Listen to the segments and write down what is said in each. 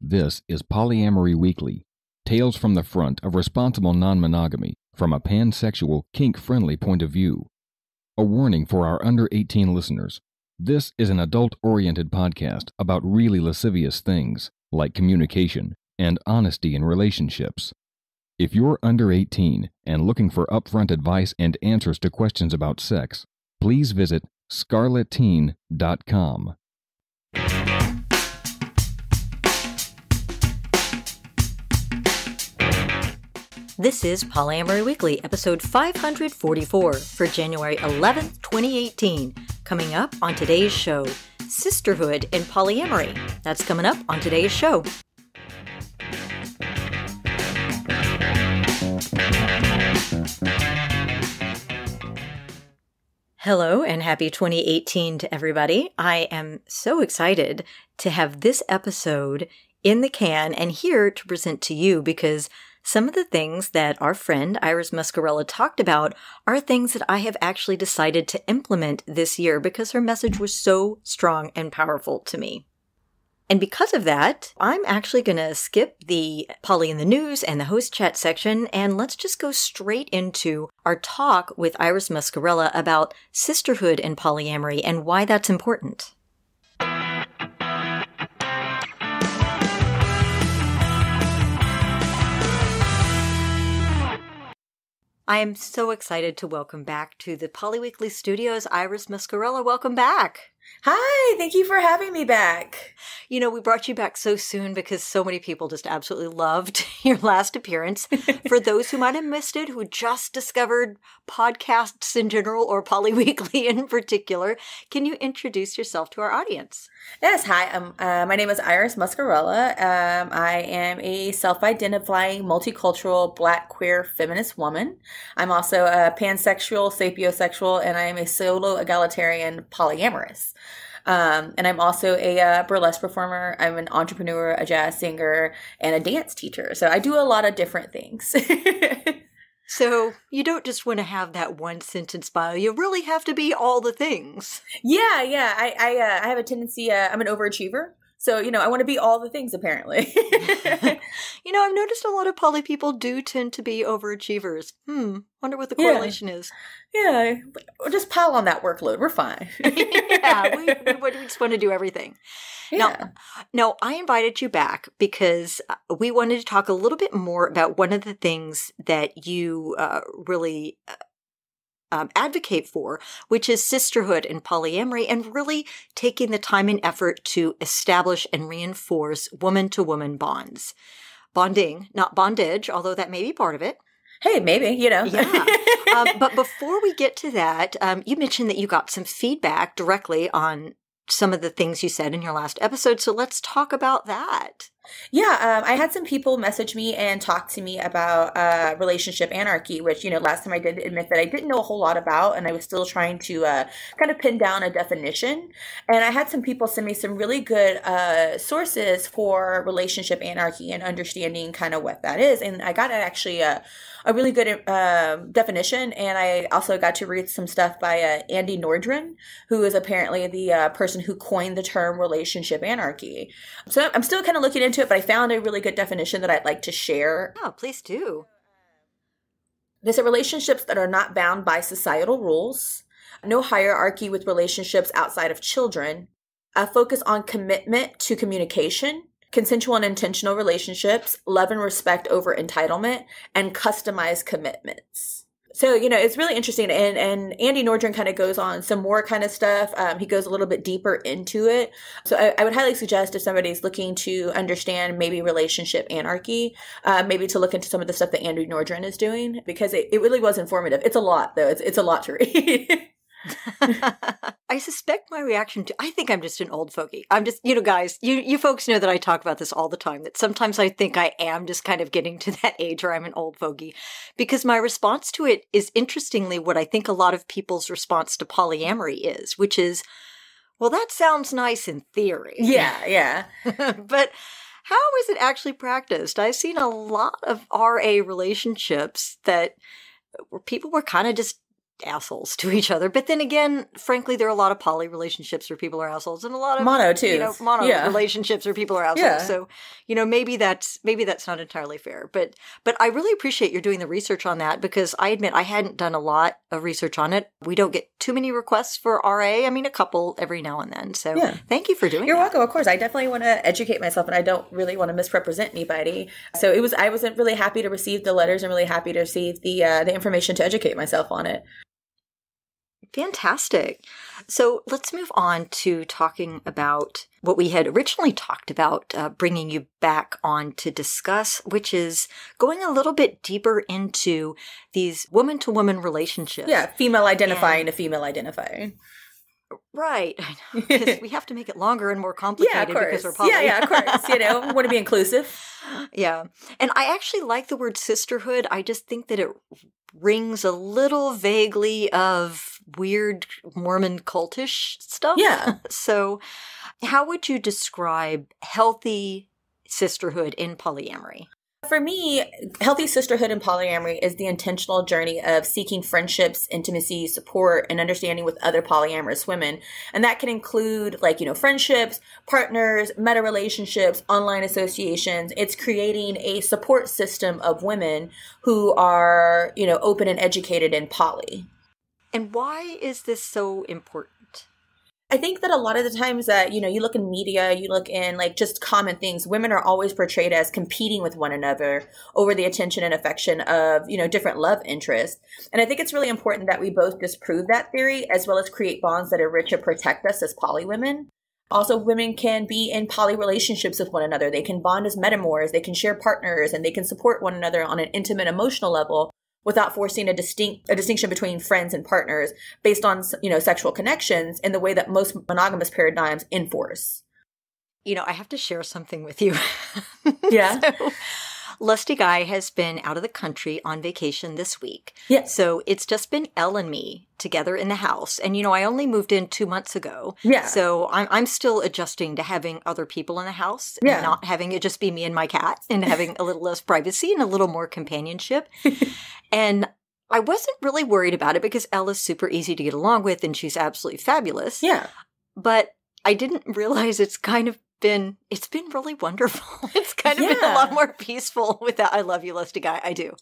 This is Polyamory Weekly, tales from the front of responsible non-monogamy from a pansexual, kink-friendly point of view. A warning for our under-18 listeners. This is an adult-oriented podcast about really lascivious things, like communication and honesty in relationships. If you're under 18 and looking for upfront advice and answers to questions about sex, please visit scarleteen.com. This is Polyamory Weekly, episode 544 for January 11th, 2018. Coming up on today's show, sisterhood and polyamory. That's coming up on today's show. Hello and happy 2018 to everybody. I am so excited to have this episode in the can and here to present to you because some of the things that our friend Iris Muscarella talked about are things that I have actually decided to implement this year because her message was so strong and powerful to me. And because of that, I'm actually going to skip the Poly in the News and the host chat section, and let's just go straight into our talk with Iris Muscarella about sisterhood and polyamory and why that's important. I am so excited to welcome back to the Polyweekly Studios, Iris Muscarella. Welcome back. Hi, thank you for having me back. You know, we brought you back so soon because so many people just absolutely loved your last appearance. For those who might have missed it, who just discovered podcasts in general or Polyweekly in particular, can you introduce yourself to our audience? Yes, hi. My name is Iris Muscarella. I am a self-identifying, multicultural, Black, queer, feminist woman. I'm also a pansexual, sapiosexual, and I am a solo egalitarian polyamorous. And I'm also a burlesque performer. I'm an entrepreneur, a jazz singer, and a dance teacher. So I do a lot of different things. So you don't just want to have that one sentence bio. You really have to be all the things. Yeah. I have a tendency, I'm an overachiever. So, you know, I want to be all the things, apparently. You know, I've noticed a lot of poly people do tend to be overachievers. Wonder what the correlation is. Yeah, we'll just pile on that workload. We're fine. Yeah, we just want to do everything. Yeah. Now, I invited you back because we wanted to talk a little bit more about one of the things that you really advocate for, which is sisterhood and polyamory, and really taking the time and effort to establish and reinforce woman-to-woman bonds. Bonding, not bondage, although that may be part of it. Hey, maybe, you know. Yeah. But before we get to that, you mentioned that you got some feedback directly on some of the things you said in your last episode. So let's talk about that. Yeah, I had some people message me and talk to me about relationship anarchy, which, you know, last time I did admit that I didn't know a whole lot about, and I was still trying to kind of pin down a definition. And I had some people send me some really good sources for relationship anarchy and understanding kind of what that is. And I got actually a really good definition, and I also got to read some stuff by Andie Nordgren, who is apparently the person who coined the term relationship anarchy. So I'm still kind of looking into it, but I found a really good definition that I'd like to share. Oh, please do. These are relationships that are not bound by societal rules, no hierarchy with relationships outside of children, a focus on commitment to communication, consensual and intentional relationships, love and respect over entitlement, and customized commitments. So, you know, it's really interesting. And Andie Nordgren kind of goes on some more kind of stuff. He goes a little bit deeper into it. So I would highly suggest if somebody's looking to understand maybe relationship anarchy, maybe to look into some of the stuff that Andie Nordgren is doing, because it really was informative. It's a lot, though. It's a lot to read. I suspect my reaction to, I think I'm just an old fogey. I'm just, you know, guys, you folks know that I talk about this all the time, that sometimes I think I am just kind of getting to that age where I'm an old fogey, because my response to it is interestingly what I think a lot of people's response to polyamory is, which is, well, that sounds nice in theory. Yeah. But how is it actually practiced? I've seen a lot of RA relationships that people were kind of just assholes to each other. But then again, frankly, there are a lot of poly relationships where people are assholes, and a lot of mono too. You know, mono relationships where people are assholes. Yeah. So, you know, maybe that's not entirely fair. But I really appreciate you're doing the research on that, because I admit I hadn't done a lot of research on it. We don't get too many requests for RA. I mean, a couple every now and then. So thank you for doing that. You're welcome. Of course. I definitely want to educate myself, and I don't really want to misrepresent anybody. So I was really happy to receive the letters and really happy to receive the information to educate myself on it. Fantastic. So let's move on to talking about what we had originally talked about, bringing you back on to discuss, which is going a little bit deeper into these woman-to-woman relationships. Yeah, female identifying to female identifying. Right. I know, because we have to make it longer and more complicated because we're poly. Yeah, of course. You know, we want to be inclusive. Yeah. And I actually like the word sisterhood. I just think that it rings a little vaguely of weird Mormon cultish stuff. Yeah. So how would you describe healthy sisterhood in polyamory? For me, healthy sisterhood and polyamory is the intentional journey of seeking friendships, intimacy, support, and understanding with other polyamorous women. And that can include, like, you know, friendships, partners, meta relationships, online associations. It's creating a support system of women who are, you know, open and educated in poly. And why is this so important? I think that a lot of the times that, you know, you look in media, you look in like just common things, women are always portrayed as competing with one another over the attention and affection of, you know, different love interests. And I think it's really important that we both disprove that theory as well as create bonds that enrich and protect us as poly women. Also, women can be in poly relationships with one another. They can bond as metamors, they can share partners, and they can support one another on an intimate emotional level, without forcing a distinction between friends and partners based on, you know, sexual connections in the way that most monogamous paradigms enforce. You know, I have to share something with you. Yeah. So, Lusty Guy has been out of the country on vacation this week. Yeah. So it's just been Elle and me together in the house. And, you know, I only moved in 2 months ago. Yeah. So I'm still adjusting to having other people in the house and not having it just be me and my cat, and having a little less privacy and a little more companionship. And I wasn't really worried about it because Elle is super easy to get along with and she's absolutely fabulous. Yeah. But I didn't realize it's been really wonderful. It's kind of been a lot more peaceful without. I love you, Lusty Guy. I do.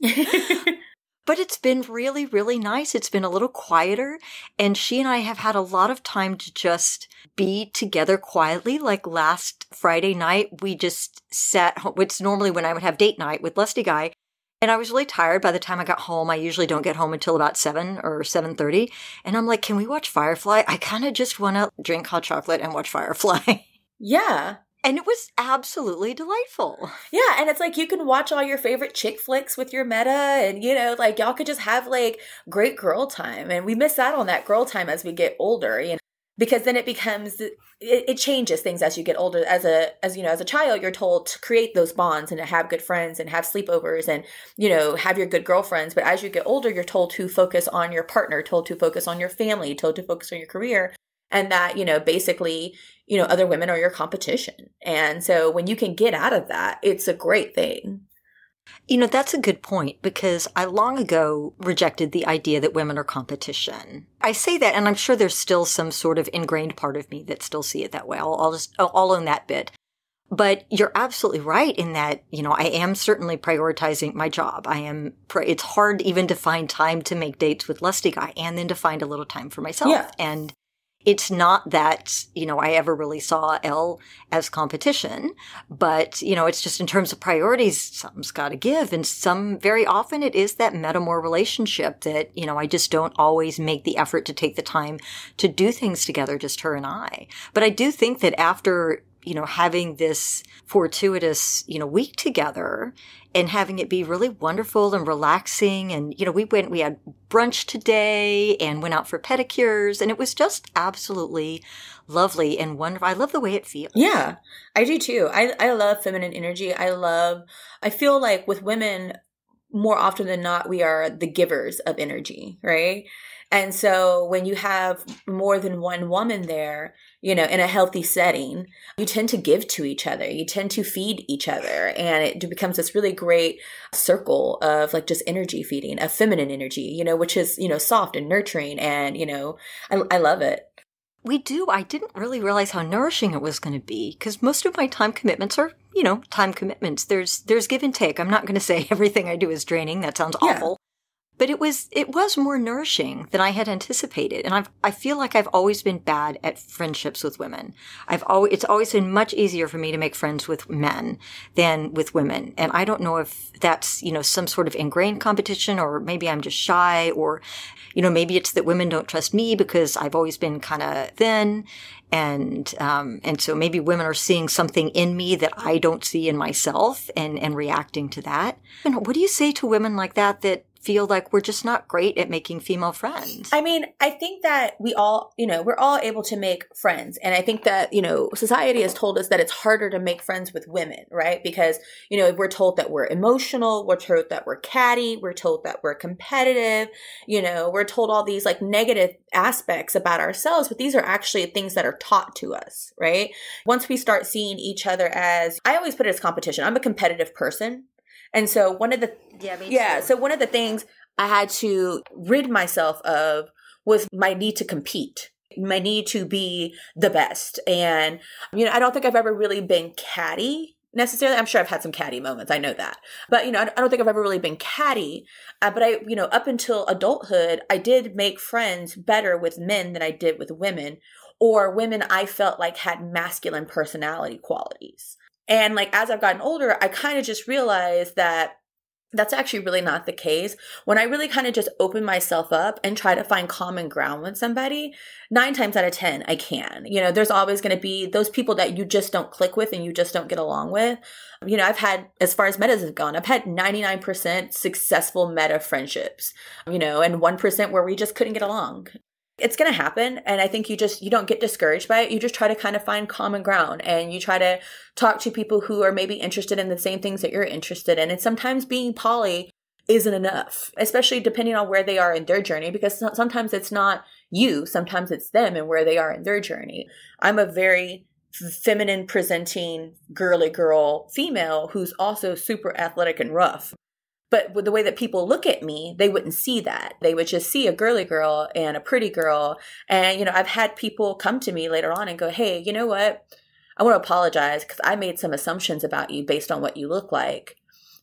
But it's been really, really nice. It's been a little quieter. And she and I have had a lot of time to just be together quietly. Like last Friday night, we just sat home. It's normally when I would have date night with Lusty Guy. And I was really tired by the time I got home. I usually don't get home until about 7 or 7:30. And I'm like, can we watch Firefly? I kind of just want to drink hot chocolate and watch Firefly. Yeah. And it was absolutely delightful. Yeah. And it's like you can watch all your favorite chick flicks with your meta, and, you know, like y'all could just have like great girl time. And we miss out on that girl time as we get older, you know, because then it becomes, it changes things as you get older. As a child, you're told to create those bonds and to have good friends and have sleepovers and, you know, have your good girlfriends. But as you get older, you're told to focus on your partner, told to focus on your family, told to focus on your career. And that, you know, basically, you know, other women are your competition. And so when you can get out of that, it's a great thing. You know, that's a good point, because I long ago rejected the idea that women are competition. I say that, and I'm sure there's still some sort of ingrained part of me that still see it that way. I'll own that bit. But you're absolutely right in that, you know, I am certainly prioritizing my job. It's hard even to find time to make dates with Lusty Guy and then to find a little time for myself. Yeah. And it's not that, you know, I ever really saw Elle as competition, but, you know, it's just in terms of priorities, something's got to give. And very often it is that metamor relationship that, you know, I just don't always make the effort to take the time to do things together, just her and I. But I do think that after, you know, having this fortuitous, you know, week together and having it be really wonderful and relaxing. And, you know, we had brunch today and went out for pedicures, and it was just absolutely lovely and wonderful. I love the way it feels. Yeah, I do too. I love feminine energy. I feel like with women, more often than not, we are the givers of energy, right? And so when you have more than one woman there, you know, in a healthy setting, you tend to give to each other. You tend to feed each other. And it becomes this really great circle of like just energy feeding, of feminine energy, you know, which is, you know, soft and nurturing. And, you know, I love it. We do. I didn't really realize how nourishing it was going to be because most of my time commitments are, you know, time commitments. There's give and take. I'm not going to say everything I do is draining. That sounds awful. But it was more nourishing than I had anticipated. And I feel like I've always been bad at friendships with women. It's always been much easier for me to make friends with men than with women. And I don't know if that's, you know, some sort of ingrained competition, or maybe I'm just shy, or, you know, maybe it's that women don't trust me because I've always been kind of thin. And so maybe women are seeing something in me that I don't see in myself and reacting to that. And what do you say to women like that feel like we're just not great at making female friends? I mean, I think that we all, you know, we're all able to make friends. And I think that, you know, society has told us that it's harder to make friends with women, right? Because, you know, we're told that we're emotional, we're told that we're catty, we're told that we're competitive, you know, we're told all these like negative aspects about ourselves, but these are actually things that are taught to us, right? Once we start seeing each other as, I always put it as competition. I'm a competitive person. And so one of the things I had to rid myself of was my need to compete, my need to be the best. And, you know, I don't think I've ever really been catty necessarily. I'm sure I've had some catty moments. I know that. But, you know, I don't think I've ever really been catty. But you know, up until adulthood, I did make friends better with men than I did with women, or women I felt like had masculine personality qualities. And like, as I've gotten older, I kind of just realized that that's actually really not the case. When I really kind of just open myself up and try to find common ground with somebody, 9 times out of 10, I can. You know, there's always going to be those people that you just don't click with and you just don't get along with. You know, I've had, as far as metas have gone, I've had 99% successful meta friendships, you know, and 1% where we just couldn't get along. It's going to happen. And I think you don't get discouraged by it. You just try to kind of find common ground, and you try to talk to people who are maybe interested in the same things that you're interested in. And sometimes being poly isn't enough, especially depending on where they are in their journey, because sometimes it's not you. Sometimes it's them and where they are in their journey. I'm a very feminine presenting girly girl female who's also super athletic and rough. But with the way that people look at me, they wouldn't see that. They would just see a girly girl and a pretty girl. And, you know, I've had people come to me later on and go, hey, you know what? I want to apologize because I made some assumptions about you based on what you look like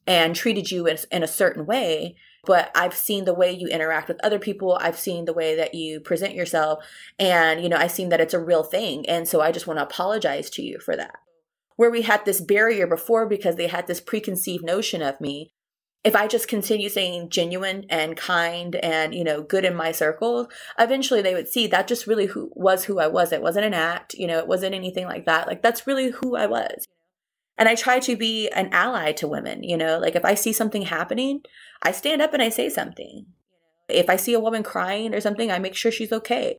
and treated you in a certain way. But I've seen the way you interact with other people. I've seen the way that you present yourself. And, you know, I've seen that it's a real thing. And so I just want to apologize to you for that. Where we had this barrier before because they had this preconceived notion of me. If I just continue saying genuine and kind and, you know, good in my circles, eventually they would see that just really was who I was. It wasn't an act, you know, it wasn't anything like that. Like, that's really who I was. And I try to be an ally to women, you know, like if I see something happening, I stand up and I say something. If I see a woman crying or something, I make sure she's okay.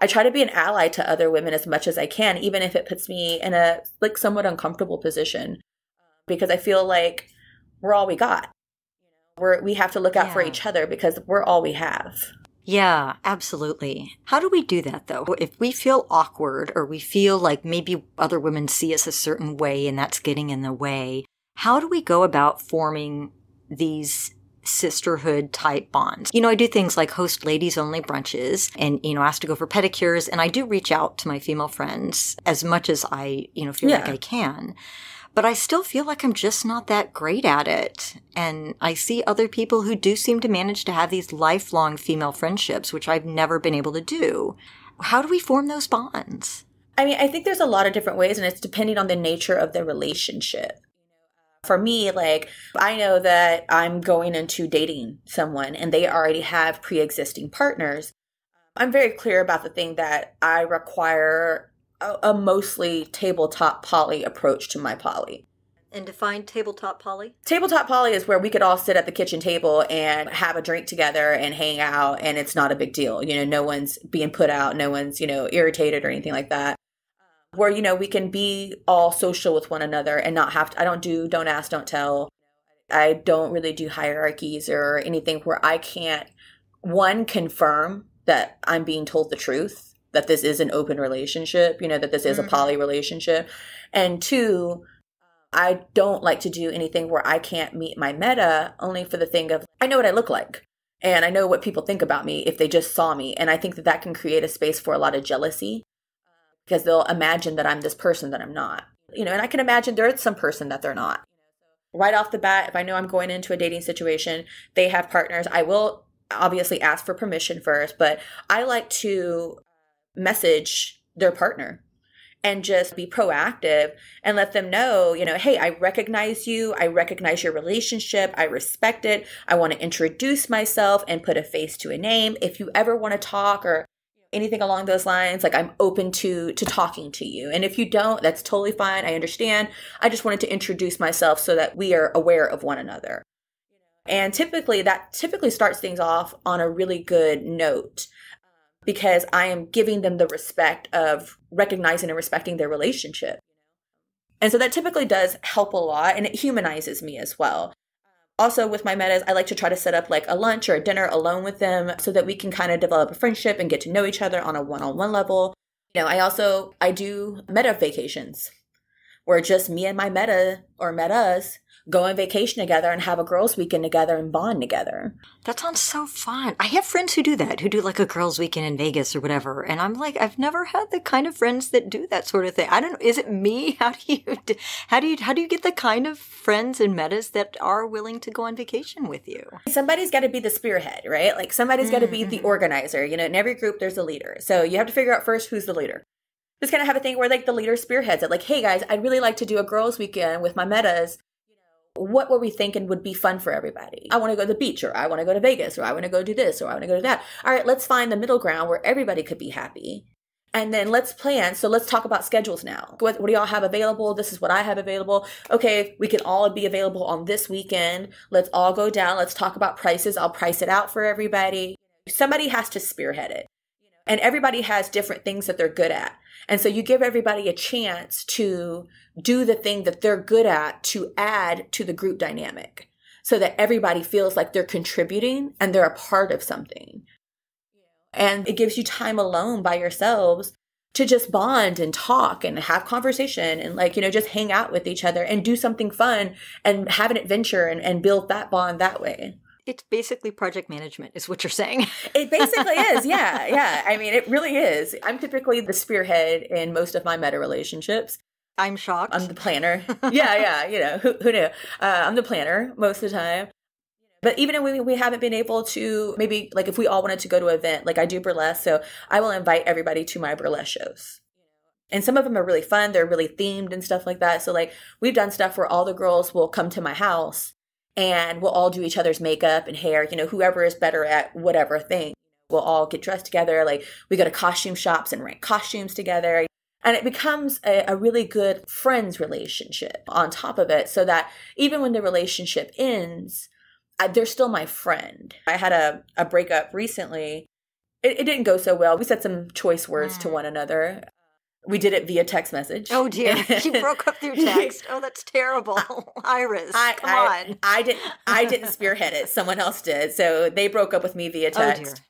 I try to be an ally to other women as much as I can, even if it puts me in a like somewhat uncomfortable position, because I feel like we're all we got. We have to look out for each other because we're all we have. Yeah, absolutely. How do we do that, though? If we feel awkward or we feel like maybe other women see us a certain way and that's getting in the way, how do we go about forming these sisterhood type bonds? You know, I do things like host ladies only brunches and, you know, ask to go for pedicures. And I do reach out to my female friends as much as I, you know, feel like I can. But I still feel like I'm just not that great at it. And I see other people who do seem to manage to have these lifelong female friendships, which I've never been able to do. How do we form those bonds? I mean, I think there's a lot of different ways, and it's depending on the nature of the relationship. For me, like, I know that I'm going into dating someone and they already have pre-existing partners. I'm very clear about the thing that I require a mostly tabletop poly approach to my poly. And define tabletop poly? Tabletop poly is where we could all sit at the kitchen table and have a drink together and hang out, and it's not a big deal. You know, no one's being put out, no one's, you know, irritated or anything like that. Where, you know, we can be all social with one another and not have to, I don't do, don't ask, don't tell. I don't really do hierarchies or anything where I can't, one, confirm that I'm being told the truth, that this is an open relationship, you know, that this is a poly relationship. And two, I don't like to do anything where I can't meet my meta, only for the thing of, I know what I look like. And I know what people think about me if they just saw me. And I think that that can create a space for a lot of jealousy because they'll imagine that I'm this person that I'm not. You know, and I can imagine there is some person that they're not. Right off the bat, if I know I'm going into a dating situation, they have partners, I will obviously ask for permission first, but I like to message their partner and just be proactive and let them know, you know, hey, I recognize you. I recognize your relationship. I respect it. I want to introduce myself and put a face to a name. If you ever want to talk or anything along those lines, like I'm open to talking to you. And if you don't, that's totally fine. I understand. I just wanted to introduce myself so that we are aware of one another. And typically that starts things off on a really good note because I am giving them the respect of recognizing and respecting their relationship. And so that typically does help a lot, and it humanizes me as well. Also with my metas, I like to try to set up like a lunch or a dinner alone with them so that we can kind of develop a friendship and get to know each other on a one-on-one level. You know, I do meta vacations where just me and my meta or metas go on vacation together and have a girls' weekend together and bond together. That sounds so fun. I have friends who do that, who do like a girls' weekend in Vegas or whatever. And I'm like, I've never had the kind of friends that do that sort of thing. I don't know. Is it me? How do you get the kind of friends and metas that are willing to go on vacation with you? Somebody's got to be the spearhead, right? Like somebody's got to be the organizer. You know, in every group, there's a leader. So you have to figure out first who's the leader. Just kind of have a thing where like the leader spearheads it. Like, hey guys, I'd really like to do a girls' weekend with my metas. What were we thinking would be fun for everybody? I want to go to the beach, or I want to go to Vegas, or I want to go do this, or I want to go to that. All right, let's find the middle ground where everybody could be happy. And then let's plan. So let's talk about schedules now. What do y'all have available? This is what I have available. Okay, we can all be available on this weekend. Let's all go down. Let's talk about prices. I'll price it out for everybody. Somebody has to spearhead it. And everybody has different things that they're good at. And so you give everybody a chance to do the thing that they're good at to add to the group dynamic so that everybody feels like they're contributing and they're a part of something. And it gives you time alone by yourselves to just bond and talk and have conversation and like, you know, just hang out with each other and do something fun and have an adventure and build that bond that way. It's basically project management is what you're saying. It basically is. Yeah. Yeah. I mean, it really is. I'm typically the spearhead in most of my meta relationships. I'm shocked. I'm the planner. Yeah. Yeah. You know, who knew? I'm the planner most of the time. But even if we haven't been able to, maybe like if we all wanted to go to an event, like I do burlesque, so I will invite everybody to my burlesque shows. And some of them are really fun. They're really themed and stuff like that. So like we've done stuff where all the girls will come to my house and we'll all do each other's makeup and hair, you know, whoever is better at whatever thing. We'll all get dressed together. Like we go to costume shops and rent costumes together. And it becomes a really good friends relationship on top of it so that even when the relationship ends, they're still my friend. I had a breakup recently. It didn't go so well. We said some choice words to one another. We did it via text message. Oh, dear. She broke up through text. Oh, that's terrible. Iris, come on. I didn't spearhead it. Someone else did. So they broke up with me via text,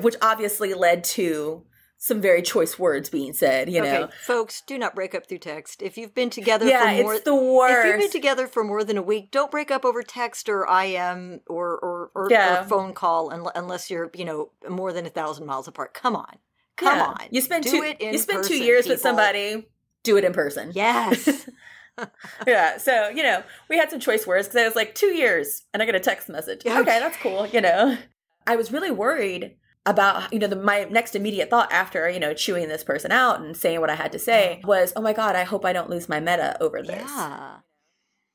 which obviously led to some very choice words being said, you know. Okay, folks, do not break up through text. If you've been together If you've been together for more than a week, don't break up over text or IM or phone call unless you're, you know, more than 1,000 miles apart. Come on. You spend 2 years with somebody, do it in person. Yes. Yeah. So, you know, we had some choice words because I was like 2 years and I got a text message. Okay, that's cool. You know, I was really worried about, you know, my next immediate thought after, you know, chewing this person out and saying what I had to say was, oh my God, I hope I don't lose my meta over this. Yeah.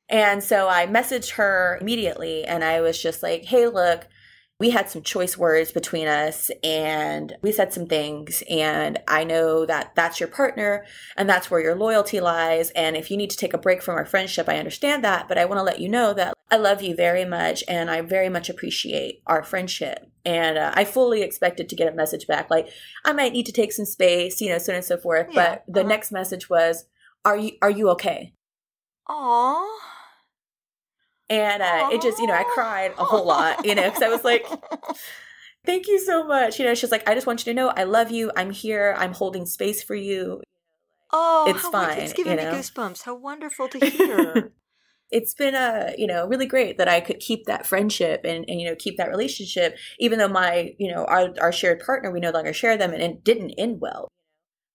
And so I messaged her immediately and I was just like, hey, look, we had some choice words between us and we said some things and I know that that's your partner and that's where your loyalty lies. And if you need to take a break from our friendship, I understand that, but I want to let you know that I love you very much and I very much appreciate our friendship. And I fully expected to get a message back. Like I might need to take some space, you know, so on and so forth. Yeah, but the next message was, are you okay? Aww. And it just, you know, I cried a whole lot, you know, because I was like, thank you so much. You know, she's like, I just want you to know I love you. I'm here. I'm holding space for you. Oh, it's fine. It's giving me goosebumps. How wonderful to hear. It's been, you know, really great that I could keep that friendship and, you know, keep that relationship, even though my, you know, our shared partner, we no longer share them, and it didn't end well.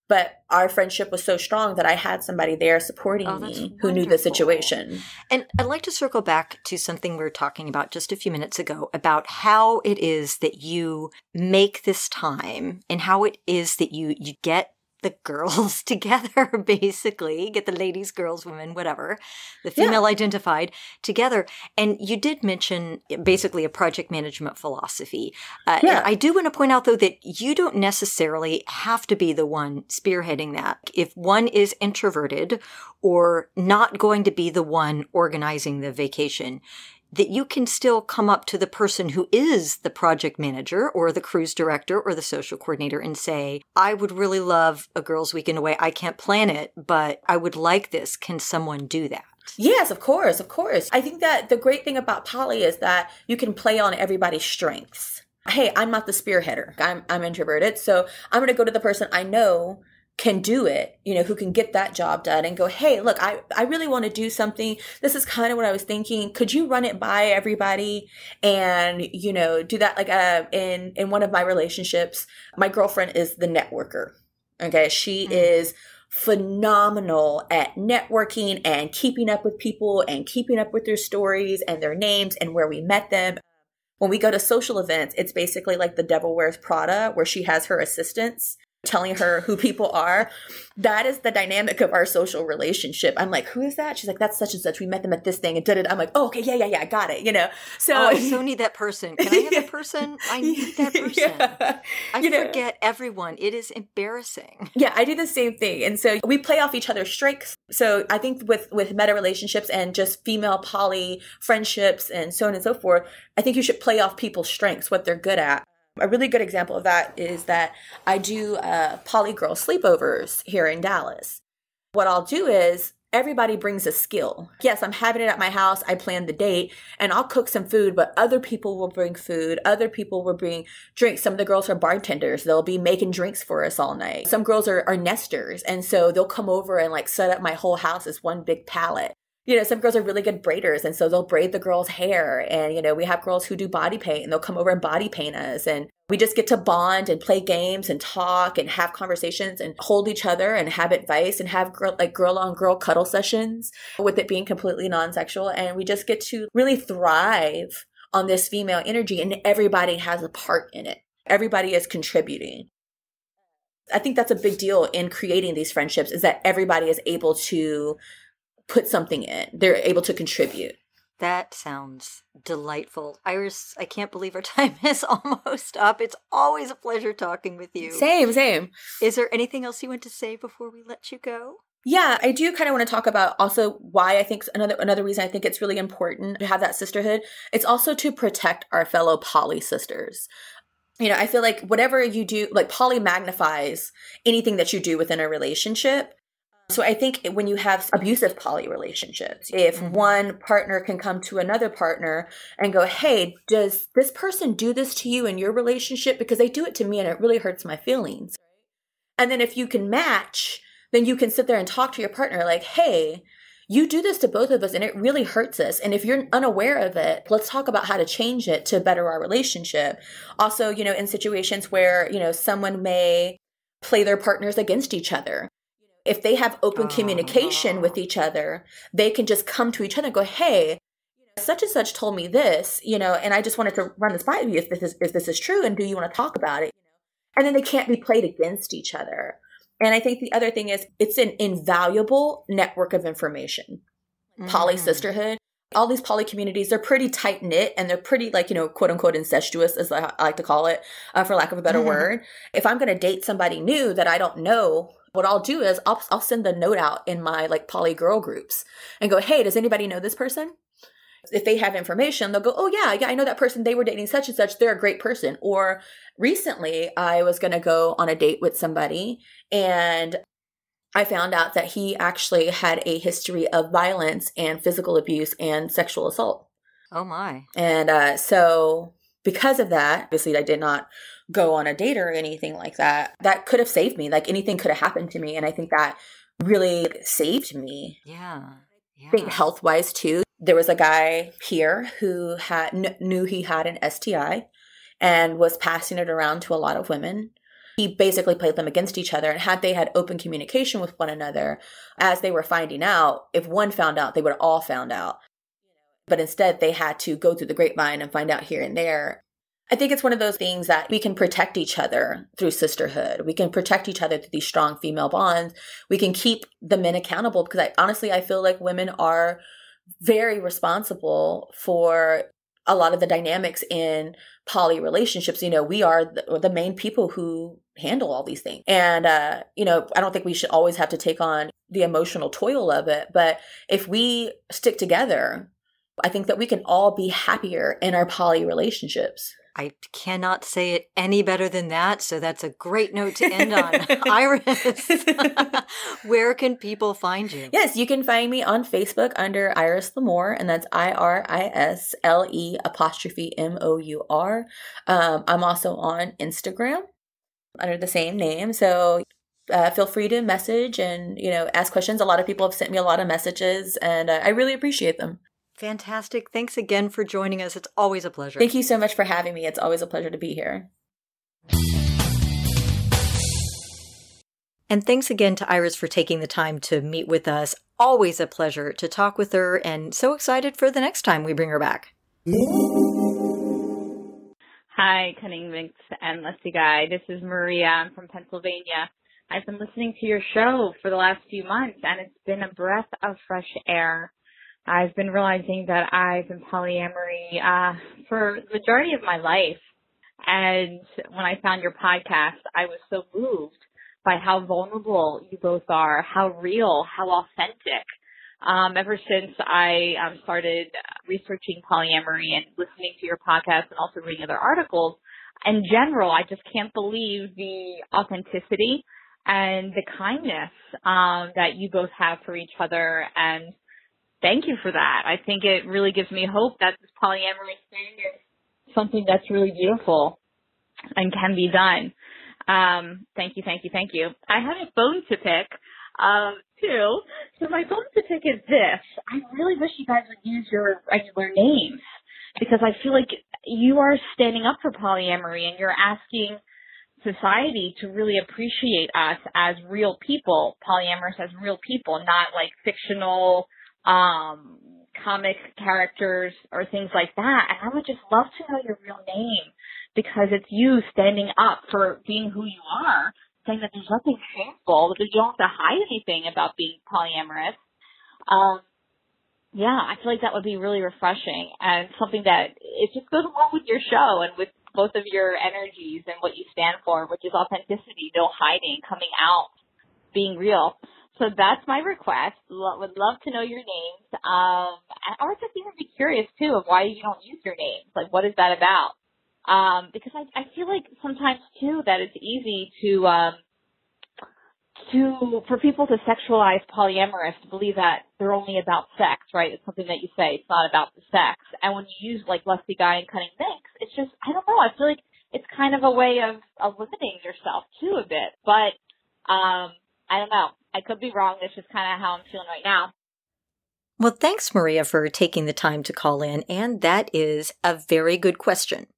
But our friendship was so strong that I had somebody there supporting me who knew the situation. And I'd like to circle back to something we were talking about just a few minutes ago about how it is that you make this time and how it is that you get the girls together, basically, get the ladies, girls, women, whatever, the female identified together. And you did mention basically a project management philosophy. I do want to point out, though, that you don't necessarily have to be the one spearheading that. If one is introverted or not going to be the one organizing the vacation, that you can still come up to the person who is the project manager or the cruise director or the social coordinator and say, I would really love a girls' weekend away. I can't plan it, but I would like this. Can someone do that? Yes, of course. Of course. I think that the great thing about poly is that you can play on everybody's strengths. Hey, I'm not the spearheader. I'm introverted. So I'm going to go to the person I know can do it, you know, who can get that job done, and go, hey, look, I really want to do something. This is kind of what I was thinking. Could you run it by everybody and, you know, do that? Like in one of my relationships, my girlfriend is the networker. Okay. She is phenomenal at networking and keeping up with people and keeping up with their stories and their names and where we met them. When we go to social events, it's basically like the Devil Wears Prada, where she has her assistants telling her who people are. That is the dynamic of our social relationship. I'm like, who is that? She's like, that's such and such. We met them at this thing and did it. I'm like, oh, okay, yeah, I got it. You know, so I so need that person. Can I have that person? I need that person. Yeah. I forget everyone. It is embarrassing. Yeah, I do the same thing. And so we play off each other's strengths. So I think with meta relationships and just female poly friendships and so on and so forth, I think you should play off people's strengths, what they're good at. A really good example of that is that I do poly girl sleepovers here in Dallas. What I'll do is everybody brings a skill. Yes, I'm having it at my house. I plan the date and I'll cook some food, but other people will bring food. Other people will bring drinks. Some of the girls are bartenders. They'll be making drinks for us all night. Some girls are nesters. And so they'll come over and like set up my whole house as one big palette. You know, some girls are really good braiders, and so they'll braid the girls' hair. And, you know, we have girls who do body paint, and they'll come over and body paint us. And we just get to bond and play games and talk and have conversations and hold each other and have advice and have girl-on-girl cuddle sessions, with it being completely non-sexual. And we just get to really thrive on this female energy, and everybody has a part in it. Everybody is contributing. I think that's a big deal in creating these friendships, is that everybody is able to put something in. They're able to contribute. That sounds delightful. Iris, I can't believe our time is almost up. It's always a pleasure talking with you. Same. Is there anything else you want to say before we let you go? Yeah, I do kind of want to talk about also why I think another reason I think it's really important to have that sisterhood. It's also to protect our fellow poly sisters. You know, I feel like whatever you do, like poly magnifies anything that you do within a relationship. So I think when you have abusive poly relationships, if one partner can come to another partner and go, hey, does this person do this to you in your relationship? Because they do it to me and it really hurts my feelings. And then if you can match, then you can sit there and talk to your partner like, hey, you do this to both of us and it really hurts us. And if you're unaware of it, let's talk about how to change it to better our relationship. Also, you know, in situations where, you know, someone may play their partners against each other. If they have open communication with each other, they can just come to each other and go, hey, such and such told me this, you know, and I just wanted to run this by you if this is true, and do you want to talk about it? And then they can't be played against each other. And I think the other thing is it's an invaluable network of information. Poly sisterhood, all these poly communities, they're pretty tight knit and they're pretty like, you know, quote unquote incestuous, as I like to call it, for lack of a better word. If I'm going to date somebody new that I don't know, what I'll do is I'll send the note out in my like poly girl groups and go, hey, does anybody know this person? If they have information, they'll go, oh, yeah, I know that person. They were dating such and such. They're a great person. Or recently I was going to go on a date with somebody and I found out that he actually had a history of violence and physical abuse and sexual assault. Oh, my. And so because of that, obviously I did not go on a date or anything like that. That could have saved me. Like, anything could have happened to me. And I think that really saved me. Yeah. Yeah. I think health-wise, too. There was a guy here who knew he had an STI and was passing it around to a lot of women. He basically played them against each other. And had they had open communication with one another, as they were finding out, if one found out, they would have all found out. But instead, they had to go through the grapevine and find out here and there. I think it's one of those things that we can protect each other through sisterhood. We can protect each other through these strong female bonds. We can keep the men accountable, because I feel like women are very responsible for a lot of the dynamics in poly relationships. You know, we are the main people who handle all these things. And, you know, I don't think we should always have to take on the emotional toil of it. But if we stick together, I think that we can all be happier in our poly relationships. I cannot say it any better than that. So that's a great note to end on. Iris, where can people find you? Yes, you can find me on Facebook under Iris Lemour, and that's IRISLE_MOUR. I'm also on Instagram under the same name. So feel free to message and, you know, ask questions. A lot of people have sent me a lot of messages, and I really appreciate them. Fantastic. Thanks again for joining us. It's always a pleasure. Thank you so much for having me. It's always a pleasure to be here. And thanks again to Iris for taking the time to meet with us. Always a pleasure to talk with her, and so excited for the next time we bring her back. Hi, Cunning Minx and Lusty Guy. This is Maria. I'm from Pennsylvania. I've been listening to your show for the last few months, and it's been a breath of fresh air. I've been realizing that I've been polyamory for the majority of my life. And when I found your podcast, I was so moved by how vulnerable you both are, how real, how authentic. Ever since I started researching polyamory and listening to your podcast and also reading other articles, in general, I just can't believe the authenticity and the kindness that you both have for each other, and thank you for that. I think it really gives me hope that this polyamory thing is something that's really beautiful and can be done. Thank you, thank you, thank you. I have a bone to pick, too. So my bone to pick is this. I really wish you guys would use your regular names, because I feel like you are standing up for polyamory and you're asking society to really appreciate us as real people, polyamorous as real people, not like fictional comic characters or things like that. And I would just love to know your real name, because it's you standing up for being who you are, saying that there's nothing shameful, that you don't have to hide anything about being polyamorous. Yeah, I feel like that would be really refreshing, and something that it just goes along with your show and with both of your energies and what you stand for, which is authenticity, no hiding, coming out, being real. So that's my request. Would love to know your names. Or just even be curious, too, of why you don't use your names. Like, what is that about? Because I feel like sometimes, too, that it's easy for people to sexualize polyamorous, to believe that they're only about sex, right? It's something that you say. It's not about the sex. And when you use, like, Lusty Guy and Cunning Minx, it's just, I don't know. I feel like it's kind of a way of limiting yourself, too, a bit. But I don't know. I could be wrong. That's just kind of how I'm feeling right now. Well, thanks, Maria, for taking the time to call in. And that is a very good question.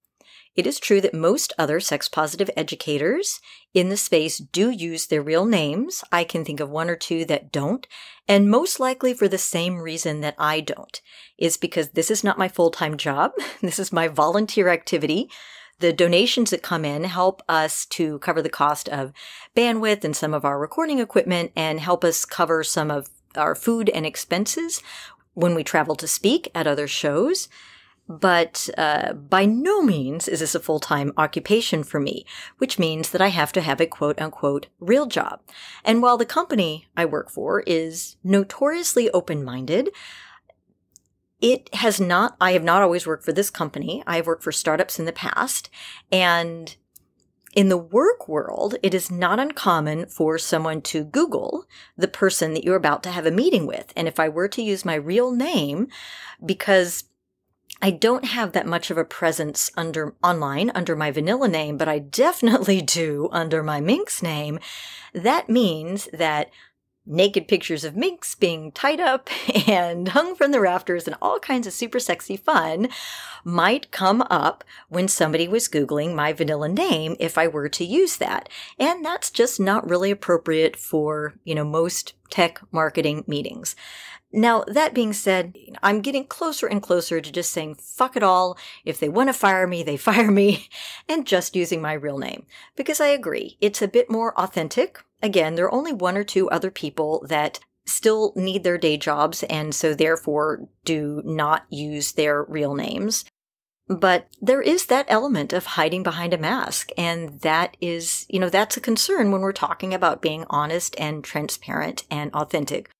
It is true that most other sex-positive educators in the space do use their real names. I can think of one or two that don't, and most likely for the same reason that I don't, is because this is not my full-time job. This is my volunteer activity. The donations that come in help us to cover the cost of bandwidth and some of our recording equipment, and help us cover some of our food and expenses when we travel to speak at other shows. But by no means is this a full-time occupation for me, which means that I have to have a quote-unquote real job. And while the company I work for is notoriously open-minded, I have not always worked for this company. I have worked for startups in the past, and In the work world, it is not uncommon for someone to Google the person that you're about to have a meeting with. And if I were to use my real name, because I don't have that much of a presence online under my vanilla name, but I definitely do under my Minx name, that means that naked pictures of minks being tied up and hung from the rafters and all kinds of super sexy fun might come up when somebody was Googling my vanilla name if I were to use that. And that's just not really appropriate for, most tech marketing meetings. Now, that being said, I'm getting closer and closer to just saying, fuck it all. If they want to fire me, they fire me, and just using my real name. Because I agree, it's a bit more authentic. Again, there are only one or two other people that still need their day jobs and so therefore do not use their real names. But there is that element of hiding behind a mask, and that is, that's a concern when we're talking about being honest and transparent and authentic.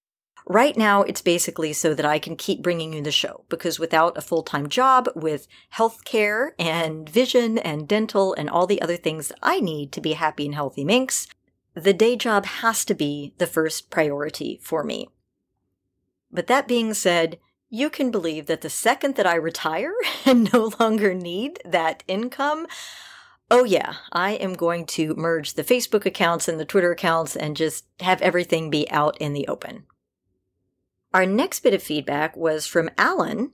Right now, it's basically so that I can keep bringing you the show, because without a full-time job with healthcare and vision and dental and all the other things that I need to be happy and healthy minx, the day job has to be the first priority for me. But that being said, you can believe that the second that I retire and no longer need that income, oh yeah, I am going to merge the Facebook accounts and the Twitter accounts and just have everything be out in the open. Our next bit of feedback was from Alan,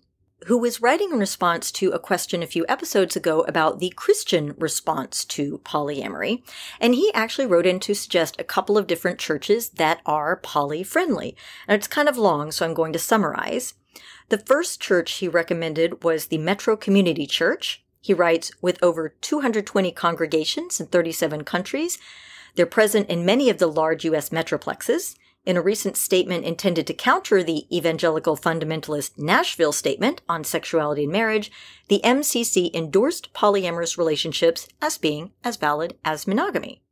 who was writing in response to a question a few episodes ago about the Christian response to polyamory. And he actually wrote in to suggest a couple of different churches that are poly-friendly. And it's kind of long, so I'm going to summarize. The first church he recommended was the Metro Community Church. He writes, with over 220 congregations in 37 countries, they're present in many of the large U.S. metroplexes. In a recent statement intended to counter the evangelical fundamentalist Nashville statement on sexuality and marriage, the MCC endorsed polyamorous relationships as being as valid as monogamy.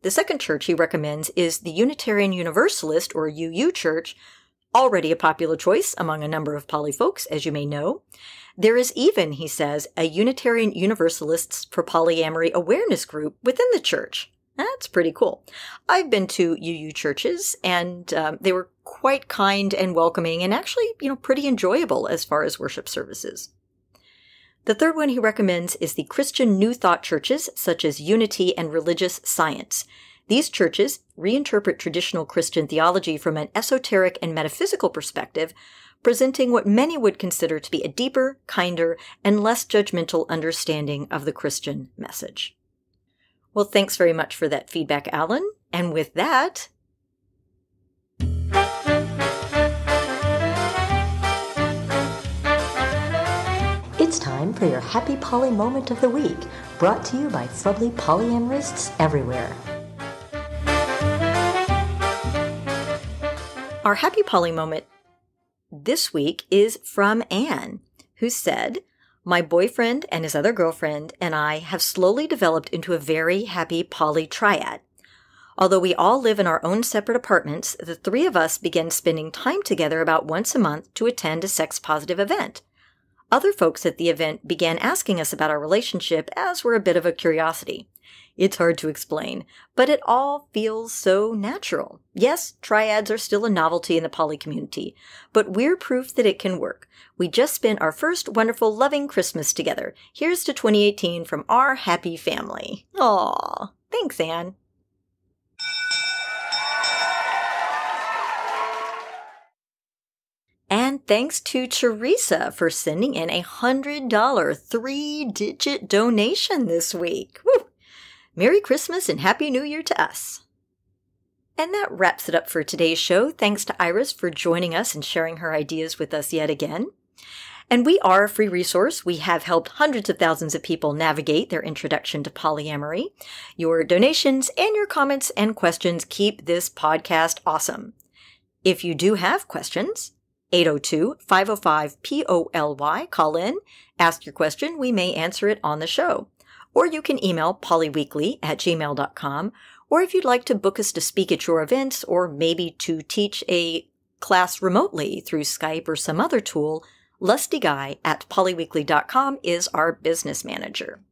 The second church he recommends is the Unitarian Universalist, or UU Church, already a popular choice among a number of poly folks, as you may know. There is even, he says, a Unitarian Universalists for Polyamory awareness group within the church. That's pretty cool. I've been to UU churches, and they were quite kind and welcoming and actually, pretty enjoyable as far as worship services. The third one he recommends is the Christian New Thought churches, such as Unity and Religious Science. These churches reinterpret traditional Christian theology from an esoteric and metaphysical perspective, presenting what many would consider to be a deeper, kinder, and less judgmental understanding of the Christian message. Well, thanks very much for that feedback, Alan. And with that, it's time for your Happy Poly Moment of the Week, brought to you by Fubly Polyamorists Everywhere. Our Happy Poly Moment this week is from Anne, who said, my boyfriend and his other girlfriend and I have slowly developed into a very happy poly triad. Although we all live in our own separate apartments, the three of us begin spending time together about once a month to attend a sex-positive event. Other folks at the event began asking us about our relationship, as we're a bit of a curiosity. It's hard to explain, but it all feels so natural. Yes, triads are still a novelty in the poly community, but we're proof that it can work. We just spent our first wonderful, loving Christmas together. Here's to 2018 from our happy family. Aw, thanks, Anne. And thanks to Theresa for sending in a $100 three-digit donation this week. Woo! Merry Christmas and Happy New Year to us. And that wraps it up for today's show. Thanks to Iris for joining us and sharing her ideas with us yet again. And we are a free resource. We have helped hundreds of thousands of people navigate their introduction to polyamory. Your donations and your comments and questions keep this podcast awesome. If you do have questions, 802-505-POLY, call in, ask your question. We may answer it on the show. Or you can email polyweekly@gmail.com, or if you'd like to book us to speak at your events or maybe to teach a class remotely through Skype or some other tool, lustyguy@polyweekly.com is our business manager.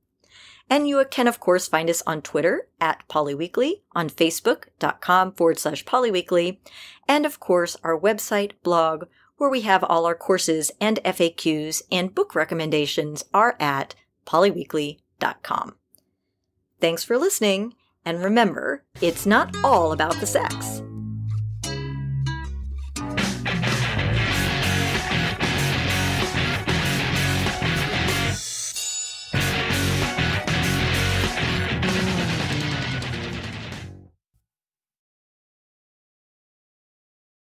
And you can, of course, find us on Twitter @PolyWeekly, on Facebook.com/PolyWeekly, and, of course, our website, blog, where we have all our courses and FAQs and book recommendations are at polyweekly.com. Thanks for listening, and remember, it's not all about the sex.